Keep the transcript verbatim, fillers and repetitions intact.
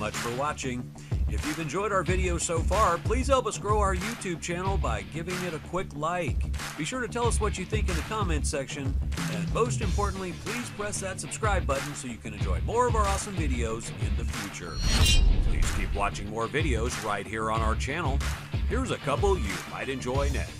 much for watching. If you've enjoyed our video so far, please help us grow our YouTube channel by giving it a quick like. Be sure to tell us what you think in the comments section, and most importantly, please press that subscribe button so you can enjoy more of our awesome videos in the future. Please keep watching more videos right here on our channel. Here's a couple you might enjoy next.